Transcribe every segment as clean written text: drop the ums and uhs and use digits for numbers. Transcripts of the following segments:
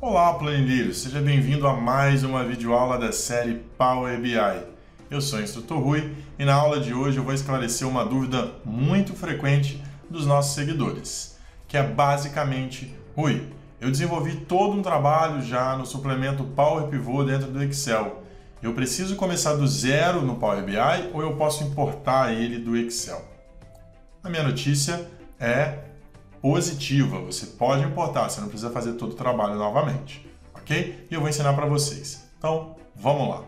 Olá, planilheiros! Seja bem-vindo a mais uma videoaula da série Power BI. Eu sou o instrutor Rui e na aula de hoje eu vou esclarecer uma dúvida muito frequente dos nossos seguidores, que é basicamente: Rui, eu desenvolvi todo um trabalho já no suplemento Power Pivot dentro do Excel. Eu preciso começar do zero no Power BI ou eu posso importar ele do Excel? A minha notícia é positiva, você pode importar, você não precisa fazer todo o trabalho novamente, ok? E eu vou ensinar para vocês. Então, vamos lá!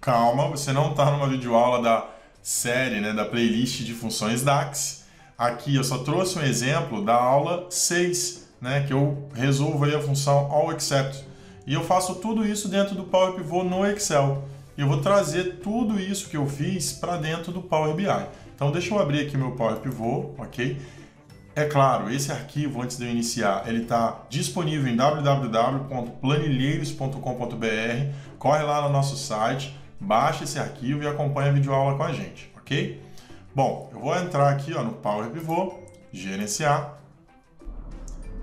Calma, você não está numa videoaula da série, da playlist de funções DAX. Aqui eu só trouxe um exemplo da aula 6, que eu resolvo aí a função All Except. E eu faço tudo isso dentro do Power Pivot no Excel. E eu vou trazer tudo isso que eu fiz para dentro do Power BI. Então deixa eu abrir aqui meu Power Pivot, ok? É claro, esse arquivo, antes de eu iniciar, ele está disponível em www.planilheiros.com.br. Corre lá no nosso site, baixa esse arquivo e acompanha a videoaula com a gente, ok? Bom, eu vou entrar aqui no Power Pivot, gerenciar.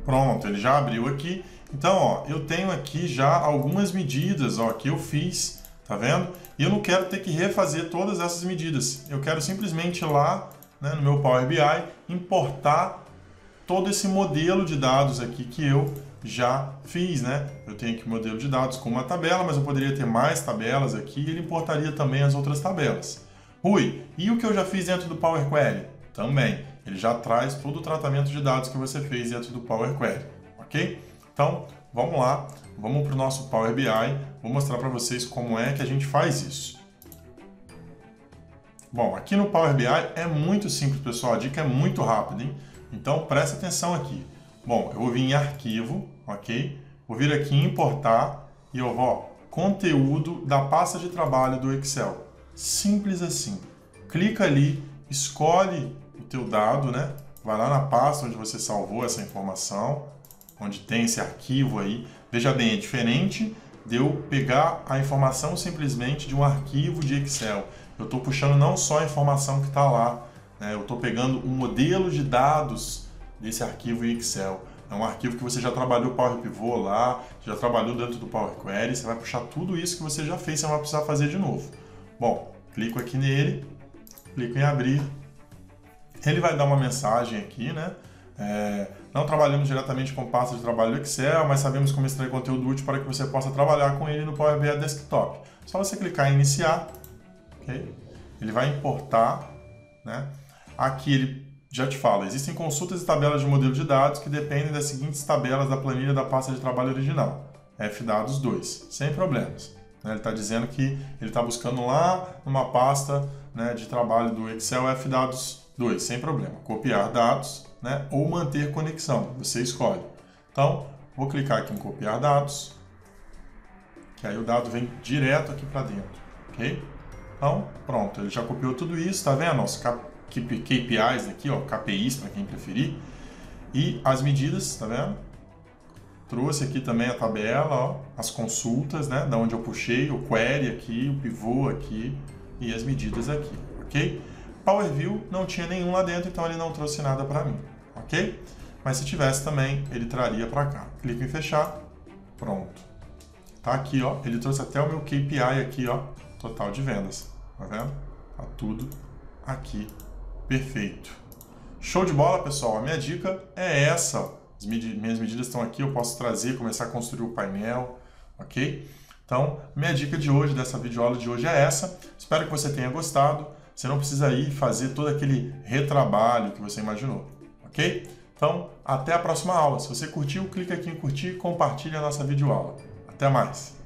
Pronto, ele já abriu aqui. Então, eu tenho aqui já algumas medidas que eu fiz. Tá vendo? E eu não quero ter que refazer todas essas medidas. Eu quero simplesmente ir lá no meu Power BI importar todo esse modelo de dados aqui que eu já fiz. Eu tenho aqui um modelo de dados com uma tabela, mas eu poderia ter mais tabelas aqui e ele importaria também as outras tabelas. Rui, e o que eu já fiz dentro do Power Query? Também. Ele já traz todo o tratamento de dados que você fez dentro do Power Query. Ok? Então, vamos lá. Vamos para o nosso Power BI, vou mostrar para vocês como é que a gente faz isso. Bom, aqui no Power BI é muito simples, pessoal, a dica é muito rápida, hein? Então presta atenção aqui. Bom, eu vou vir em arquivo, ok? Vou vir aqui em importar e eu vou, conteúdo da pasta de trabalho do Excel. Simples assim. Clica ali, escolhe o teu dado, Vai lá na pasta onde você salvou essa informação, onde tem esse arquivo aí. Veja bem, é diferente de eu pegar a informação simplesmente de um arquivo de Excel. Eu estou puxando não só a informação que está lá, eu estou pegando o modelo de dados desse arquivo em Excel. É um arquivo que você já trabalhou Power Pivot lá, já trabalhou dentro do Power Query, você vai puxar tudo isso que você já fez, você não vai precisar fazer de novo. Bom, clico aqui nele, clico em abrir, ele vai dar uma mensagem aqui, não trabalhamos diretamente com pasta de trabalho do Excel, mas sabemos como extrair conteúdo útil para que você possa trabalhar com ele no Power BI Desktop. Só você clicar em iniciar, ok? Ele vai importar, Aqui ele já te fala, existem consultas e tabelas de modelo de dados que dependem das seguintes tabelas da planilha da pasta de trabalho original, Fdados 2, sem problemas. Ele está dizendo que ele está buscando lá numa pasta de trabalho do Excel Fdados 2, sem problema. Copiar dados, ou manter conexão, você escolhe. Então, vou clicar aqui em copiar dados, que aí o dado vem direto aqui para dentro, ok? Então, pronto, ele já copiou tudo isso, tá vendo? Os KPIs aqui, KPIs para quem preferir, e as medidas, tá vendo? Trouxe aqui também a tabela, as consultas, da onde eu puxei, o query aqui, o pivô aqui, e as medidas aqui, ok? Power View não tinha nenhum lá dentro, então ele não trouxe nada para mim, ok? Mas se tivesse também, ele traria para cá. Clico em fechar, pronto. Tá aqui, ele trouxe até o meu KPI aqui, total de vendas, tá vendo? Tá tudo aqui, perfeito. Show de bola, pessoal, a minha dica é essa. As minhas medidas estão aqui, eu posso trazer, começar a construir o painel, ok? Então, minha dica de hoje, dessa videoaula de hoje é essa. Espero que você tenha gostado. Você não precisa ir fazer todo aquele retrabalho que você imaginou, ok? Então, até a próxima aula. Se você curtiu, clica aqui em curtir e compartilha a nossa videoaula. Até mais!